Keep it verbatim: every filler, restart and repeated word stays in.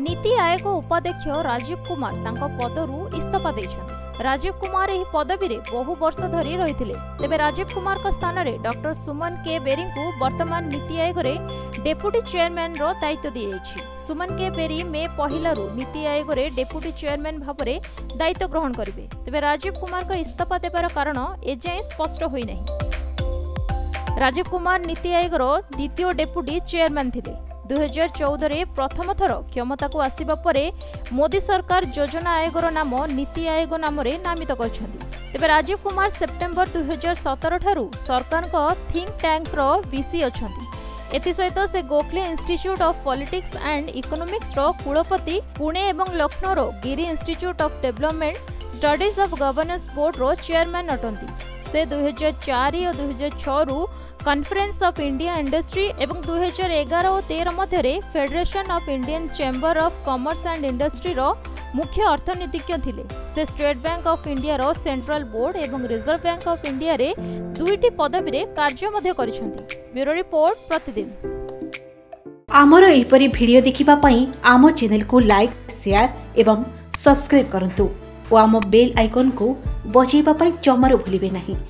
नीति आयोग उपाध्यक्ष राजीव कुमार तांको पदरू इस्तफा देछन। राजीव कुमार एही पदवी रे बहु वर्ष धरी रहिथिले। तेबे राजीव कुमार को स्थान रे डॉक्टर सुमन के बेरी को वर्तमान नीति आयोग रे डेप्यूटी चेयरमैन रो दायित्व दिया जायछि। सुमन के बेरी मे पहिला रु नीति आयोग रे डेप्यूटी चेयरमैन भाबरे दायित्व ग्रहण करिवे। तेबे राजीव कुमार को इस्तफा देबार कारण एजाय स्पष्ट होई नाही। राजीव कुमार नीति आयोग रो द्वितीय डेप्यूटी चेयरमैन थिले। दो हज़ार चौदह रे प्रथम थर क्षमता को आसीबा परे मोदी सरकार योजना आयोगर नाम नीति आयोग नाम रे नामित करछंती। तेबे राजीव कुमार सेप्टेम्बर दो हज़ार सत्रह ठारू सरकार को थिंक टैंक रो वीसी अछंती। एथि सहित से Gokhale institute of politics and economics रो कुलपति, पुणे एवं लखनऊ रो Giri institute of development studies of governance board रो चेयरमैन अटंती। से दो हज़ार चार और दो हज़ार छह रु कॉन्फ्रेंस ऑफ इंडिया इंडस्ट्री एवं दो हज़ार ग्यारह और तेरह मध्य federation of Indian chamber of commerce and industry रो मुख्य अर्थनीतिज्ञ थिले। से स्टेट बैंक अफ इंडिया रो सेंट्रल बोर्ड एवं रिजर्व बैंक अफ इंडिया रे दुईटी पदवी रे कार्य मध्य करिसंती। ब्यूरो रिपोर्ट प्रतिदिन। आमर एहिपरि वीडियो देखिबा पई आमो चैनल को लाइक, शेयर एवं सब्सक्राइब करंतु। आमो बेल आइकन को बजाइबा पई जमारू भूलिबे नहीं।